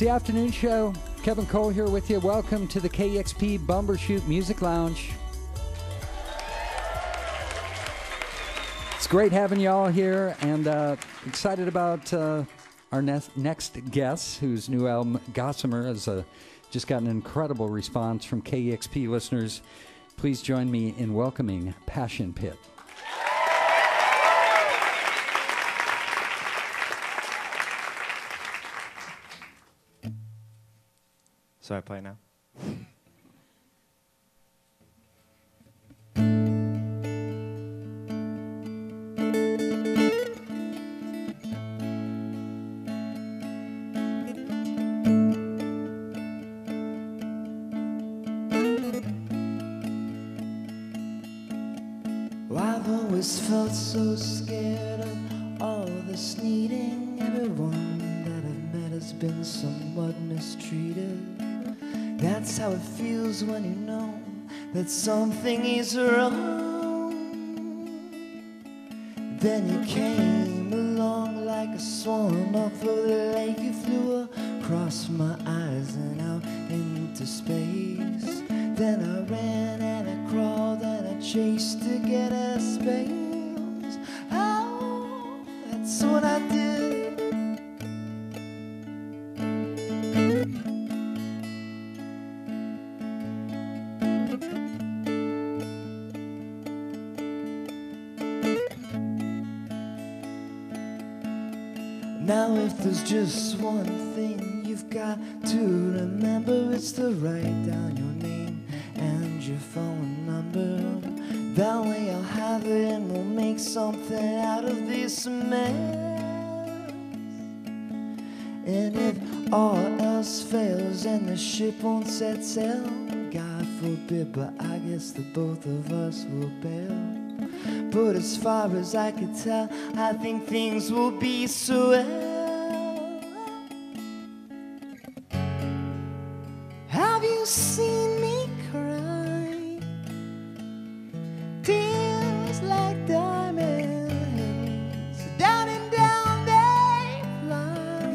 It's the afternoon show. Kevin Cole here with you. Welcome to the KEXP Bumbershoot Music Lounge. It's great having y'all here, and excited about our next guest, whose new album, Gossamer, has just got an incredible response from KEXP listeners. Please join me in welcoming Passion Pit. So I play now. So scared of all this needing. Everyone that I've met has been somewhat mistreated. That's how it feels when you know that something is wrong. Then you came along like a swan off of the lake. You flew across my eyes and out into space. Then I ran and I crawled and I chased to get a space. That's what I did. Now if there's just one thing you've got to remember, it's to write down your name and your phone number. That way I'll have it and we'll make something out of this mess. And if all else fails and the ship won't set sail, God forbid, but I guess the both of us will bail. But as far as I could tell, I think things will be so well. Have you seen me? Tears like diamonds, down and down they fly,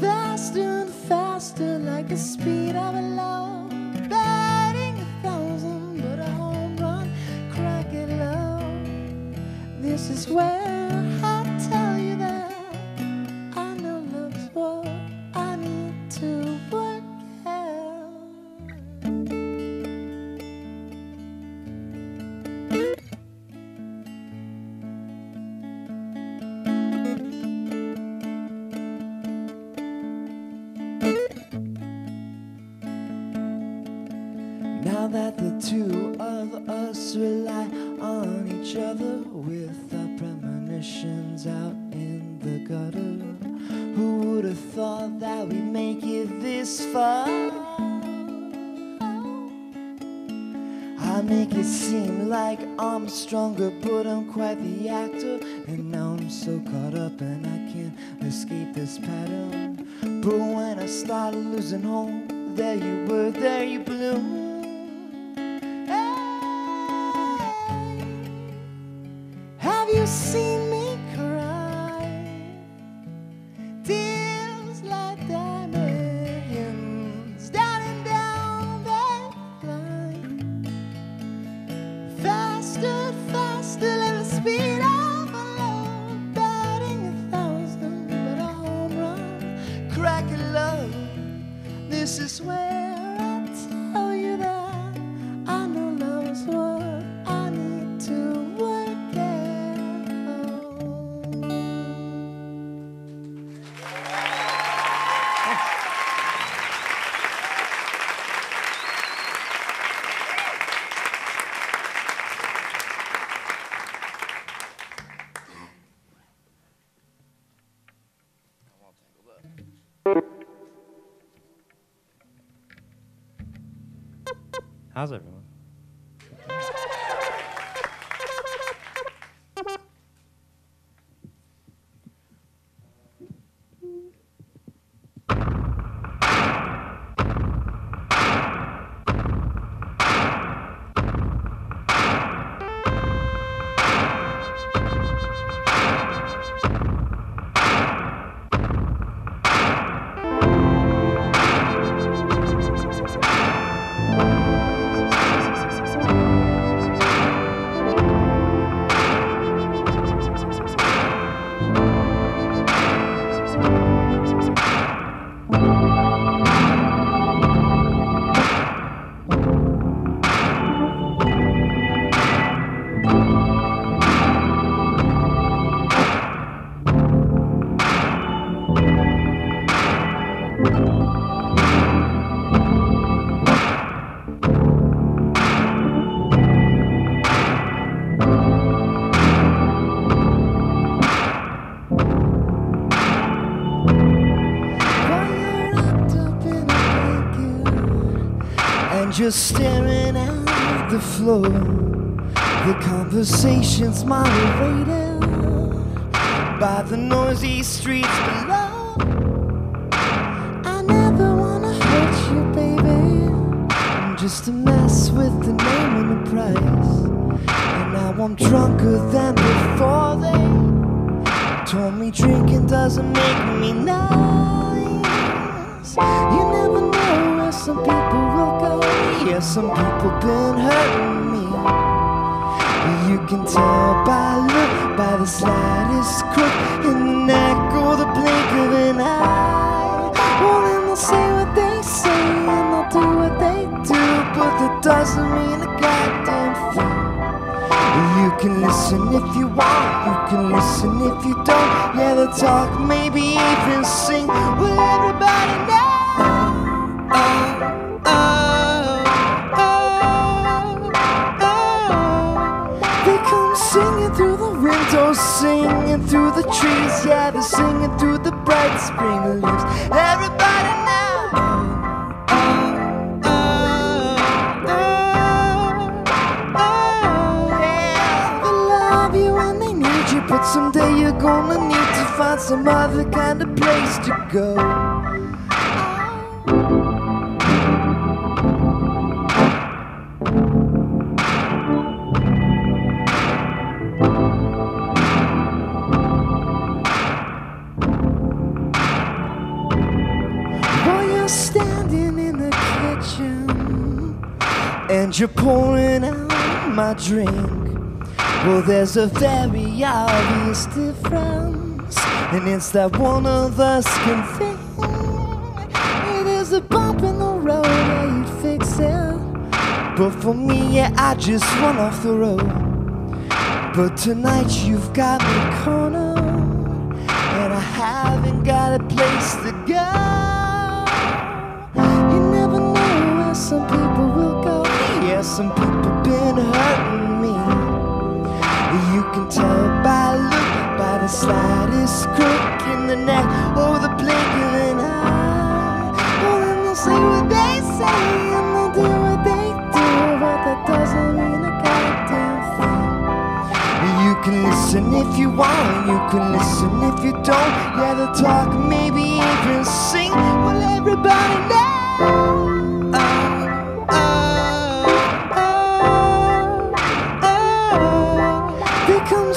faster and faster, like the speed of a love, batting 1,000, but a home run, crack it low. This is where I tell you that I know love's what I need to work out. Now that the two of us rely on each other with our premonitions out in the gutter, who would have thought that we'd make it this far? I make it seem like I'm stronger, but I'm quite the actor, and now I'm so caught up and I can't escape this pattern. But when I started losing hope, there you were, there you blew. Have you seen me cry? Tears like diamonds, down and down they fly, faster and faster, little speed of a love, batting 1,000, but a home run, crack it low. This is where. How's everyone? Just staring at the floor, the conversation's moderated by the noisy streets below. I never wanna hurt you, baby. I'm just a mess with the name and the price. And now I'm drunker than before. They told me drinking doesn't make me nice. You never know where some people will go. Yeah, some people been hurting me. You can tell by look, by the slightest crook in the neck or the blink of an eye. Well, then they'll say what they say and they'll do what they do, but that doesn't mean a goddamn thing. You can listen if you want, you can listen if you don't. Yeah, they'll talk, maybe even sing. Will everybody know? Singing through the trees, yeah, they're singing through the bright spring leaves. Everybody now, yeah. They love you and they need you, but someday you're gonna need to find some other kind of place to go. And you're pouring out my drink. Well, there's a very obvious difference, and it's that one of us can think. It is a bump in the road, yeah, you'd fix it. But for me, yeah, I just run off the road. But tonight you've got me cornered, and I haven't got a place to go. You never know where some people will go. Yeah, some people been hurting me. You can tell by look, by the slightest crook in the neck or the blink of an eye. Well, then they'll say what they say and they'll do what they do, but that doesn't mean a goddamn thing. You can listen if you want, you can listen if you don't. Yeah, they'll talk, maybe even sing. Well, everybody know.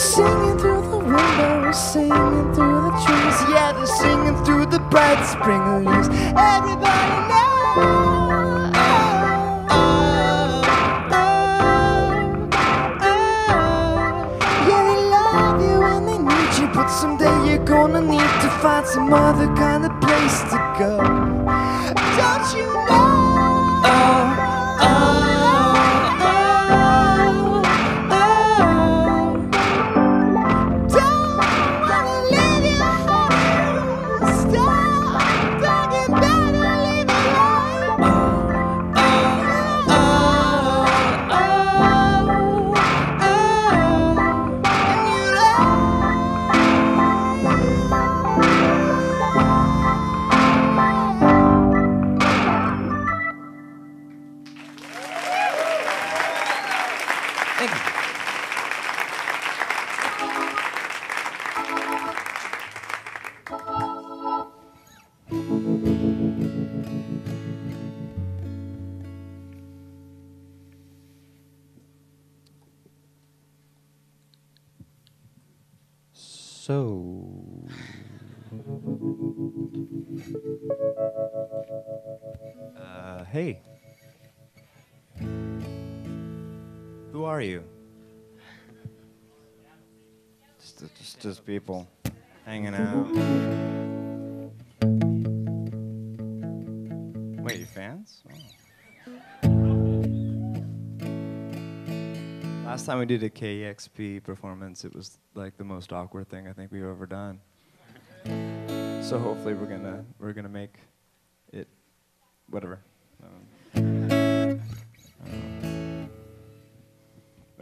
Singing through the window, singing through the trees. Yeah, they're singing through the bright spring leaves. Everybody knows. Yeah, they love you and they need you, but someday you're gonna need to find some other kind of place to go. Don't you know? Hey, who are you? Just people hanging out. song. Last time we did a KEXP performance, it was like the most awkward thing I think we've ever done. So hopefully we're gonna make it whatever. There's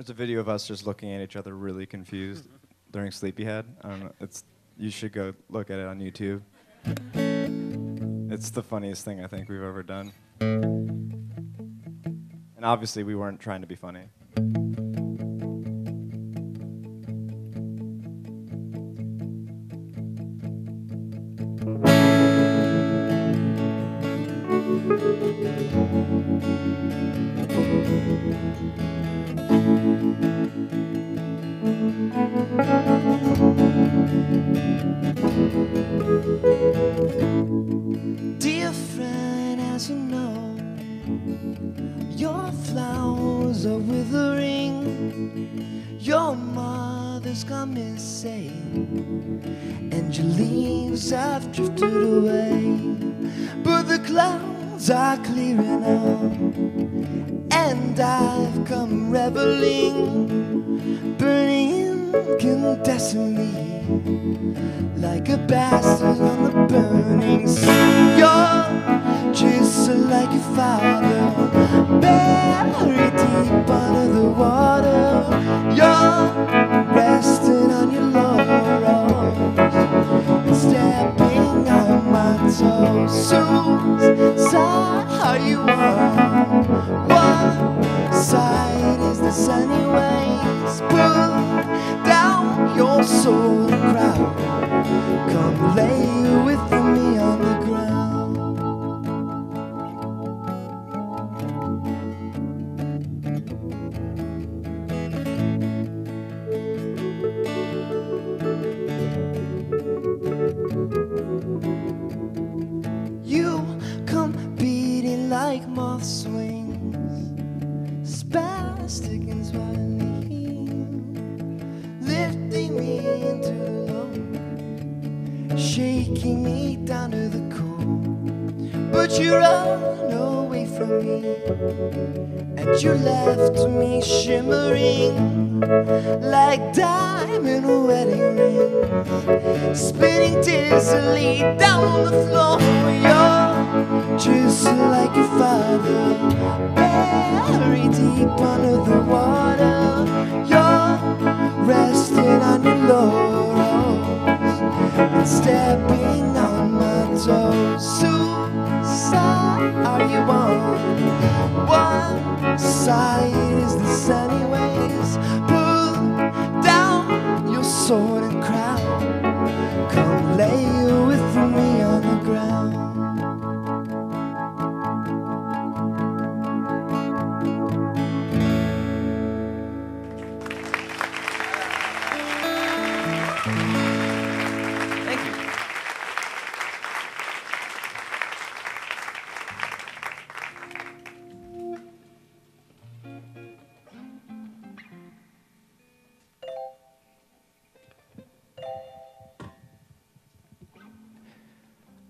a video of us just looking at each other really confused during Sleepyhead. I don't know. You should go look at it on YouTube. It's the funniest thing I think we've ever done. And obviously we weren't trying to be funny. Dear friend, as you know, your flowers are withering, your mother's gone missing, and your leaves have drifted away. But the clouds are clearing up, and I've come reveling, burning incandescently, like a bastard on the burning sea. You're just like your father, buried deep under the water. You're resting on your laurels and stepping on my toes. Whose side are you on? What side is this anyways? Pull down your soul and crowd, come lay with me on the ground. You come beating like moth swings, spastic and swirling, lifting me into the low, shaking me down to the core. But you run away from me, and you left me shimmering like diamond wedding rings, spinning dizzily down the floor. You're just like your father, buried deep under the water. You're resting on your laurels and stepping on my toes. Whose side are you on? What side is this anyways? Pull down your sword and crown, come lay with me on the ground.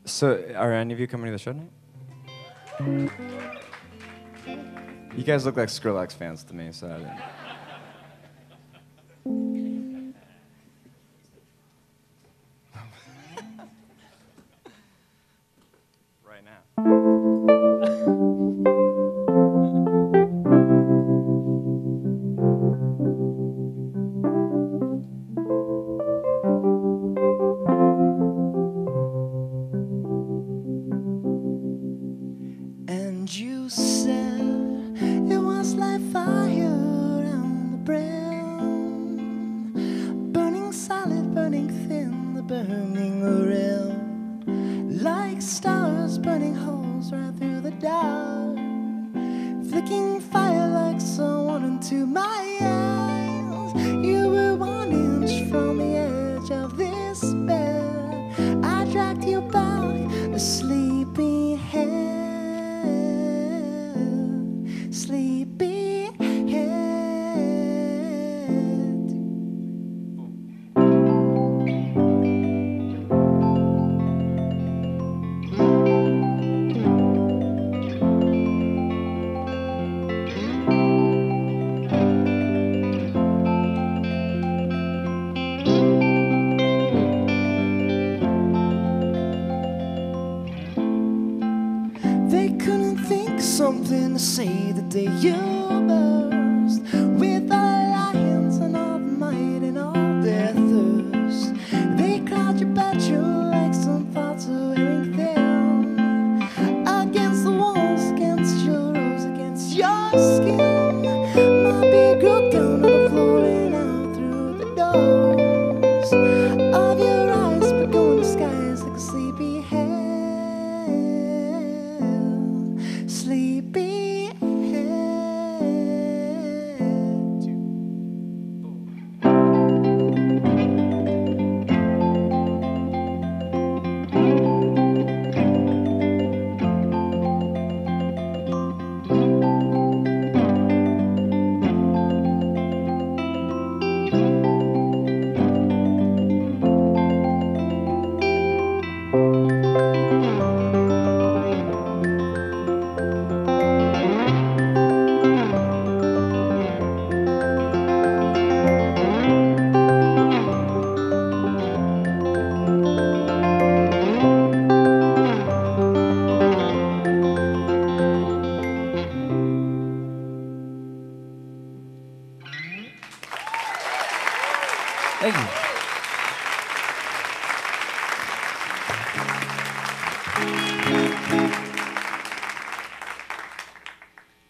So, are any of you coming to the show tonight? You guys look like Skrillex fans to me, so I didn't. Right now. They couldn't think of something to say the day you burst with the lions and all the might and all their thirst. They cloud your bedroom like some thoughts of everything against the walls, against your rose, against your skin. My big girl down on the floor and out through the doors of your eyes, but going to skies like a sleepy head.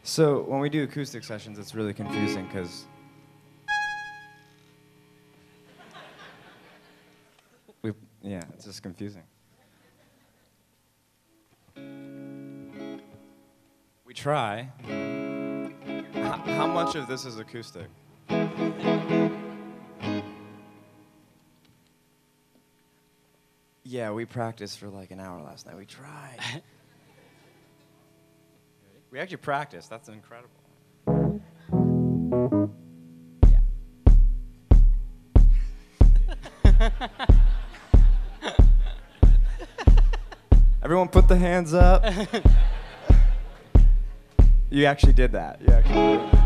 So when we do acoustic sessions, it's really confusing because it's just confusing. We try. How much of this is acoustic? Yeah, we practiced for like an hour last night. We tried. We actually practiced. That's incredible. Yeah. Everyone put the hands up. You actually did that. You actually did that.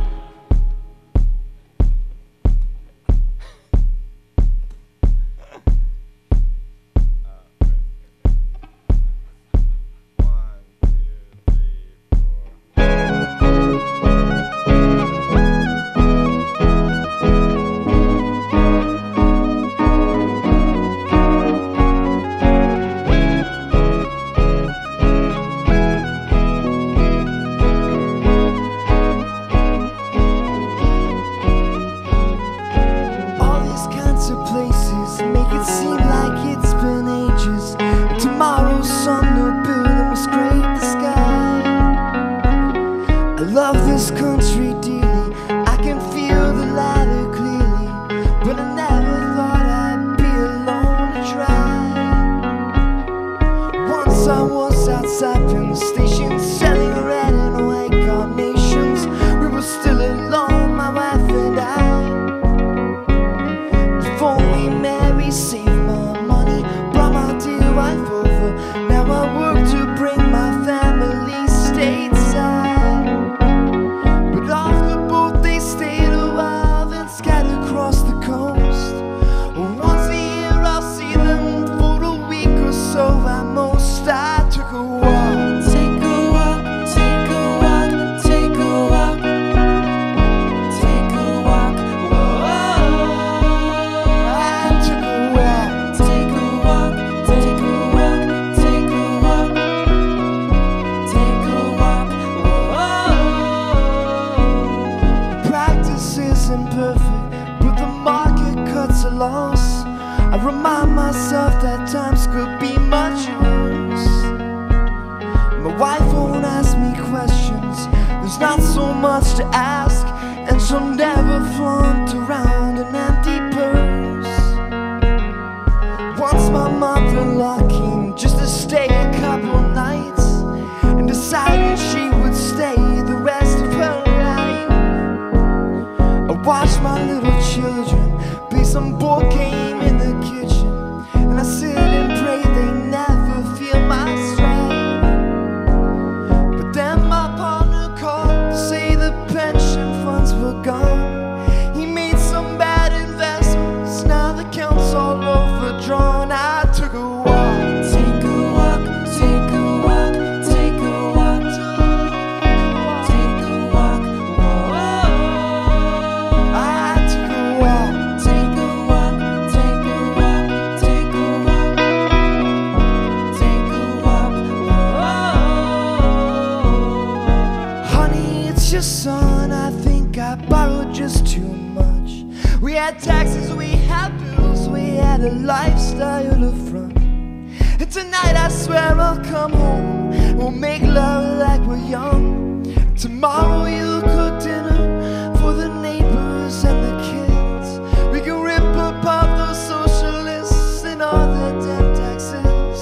your son, I think I borrowed just too much. We had taxes, we had bills, we had a lifestyle to front. And tonight I swear I'll come home, we'll make love like we're young. Tomorrow you'll cook dinner for the neighbors and the kids. We can rip apart those socialists and all their damn taxes.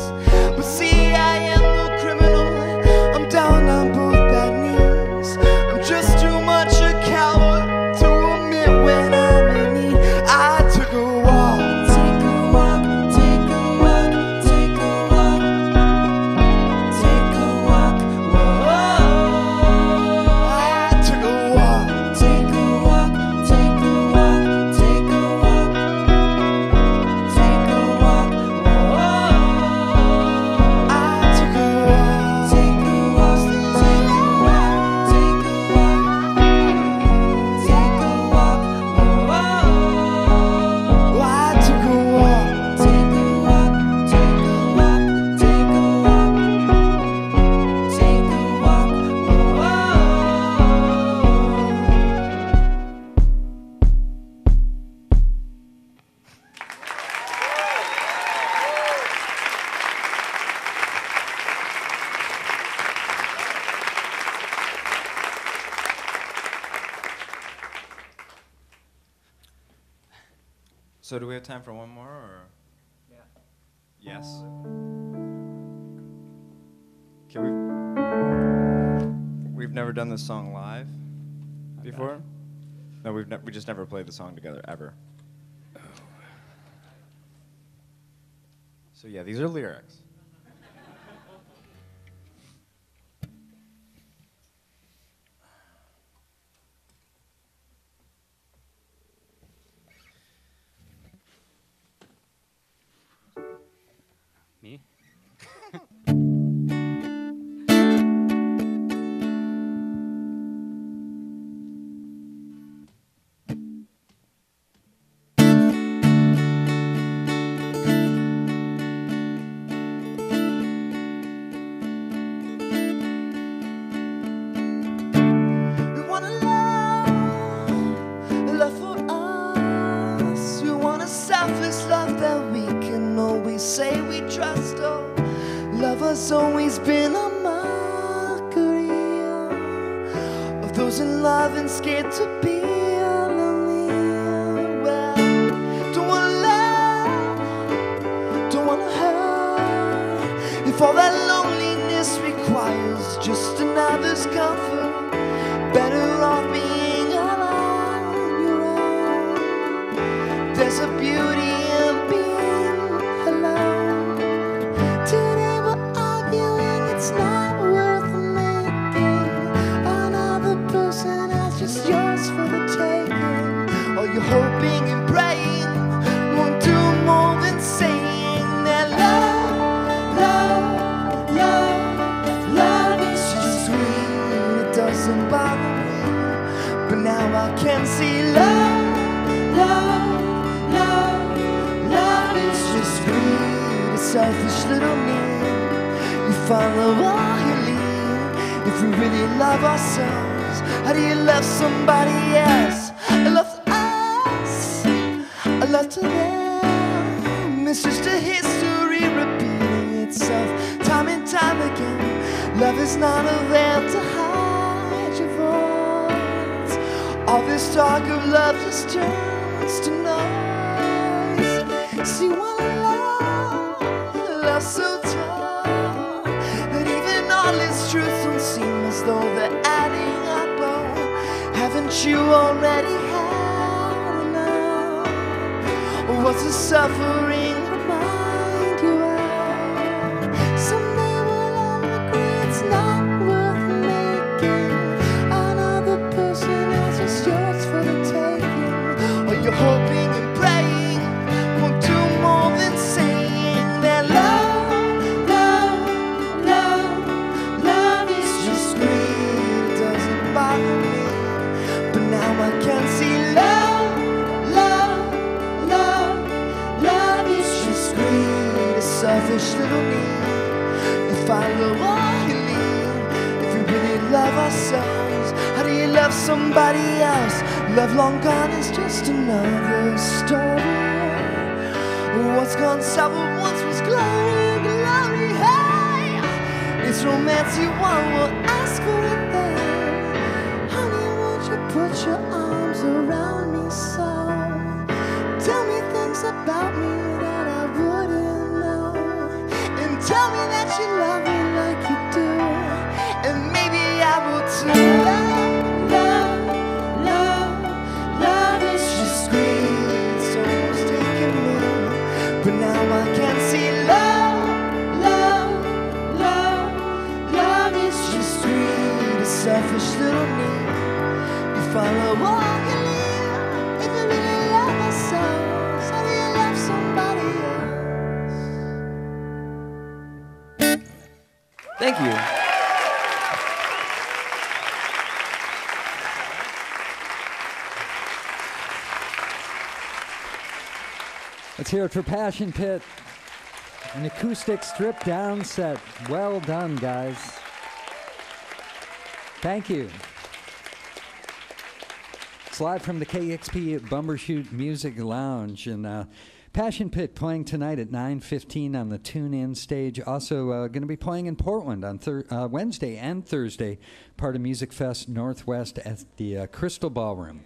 But see, I am no criminal, I'm down on both bad knees. I'm just too much a coward to admit when I'm in need. I took a walk, take a walk, take a walk, take a walk, take a walk, whoa. I took a walk, take a walk, take a walk, take a walk, take a walk, whoa. I took a walk, take a walk, take a walk, take a walk, take a walk, whoa. I took a walk, take a walk, take a walk, take a walk, take a walk, whoa. So do we have time for one more, or? Yeah. Yes. Can we? We've never done this song live before. No, we just never played the song together ever. So yeah, these are lyrics. Me? We wanna love, love for us. We want a selfless love that we can always say we trust. Oh, love has always been a mockery oh, of those in love and scared to be lonely. Oh, well, don't wanna love, don't wanna hurt. If all that loneliness requires just another's comfort, better off being on your own. There's a beauty in being alone. Today we're arguing it's not worth making. Another person else just yours for the taking. All you're hoping and praying won't do more than saying that love, love, love, love is just sweet. It doesn't bother me, but now I can see love, love, love, love is just greed, a selfish little me. You follow all you lead. If we really love ourselves, how do you love somebody else? I love us, I love to them. It's just a history repeating itself time and time again. Love is not a veil to hide your voice. All this talk of love just turns to noise. See, one love, love so tall that even all its truth don't seem as though they're adding up. Oh, haven't you already had enough? Or what's the suffering remind you of? Someday we'll all agree it's not worth making. Another person else is yours for the taking. Or you're hoping and praying won't do more than saying that love, love, love, love is just greed. It doesn't bother me, but now I can see love, love, love, love is just greed. A selfish little me. You follow all you lead. If we really love ourselves, How do you love somebody else? Love long gone is just another story. What's gone south once was glory, glory, hey. It's romance you want, will ask for it then. Honey, won't you put your arms around me so? Tell me things about me that I wouldn't know. And tell me that you love me like you do. And maybe I will too. Love, love, love, love is just screaming, so it's taking me. But now I can see love, love, love, love is just greed, a selfish little need. You follow along and live if you really love yourself. How do you love somebody else? Thank you. Let's hear it for Passion Pit, an acoustic stripped down set. Well done, guys. Thank you. It's live from the KEXP at Bumbershoot Music Lounge. And Passion Pit playing tonight at 9:15 on the Tune-In stage. Also going to be playing in Portland on Wednesday and Thursday, part of Music Fest Northwest at the Crystal Ballroom.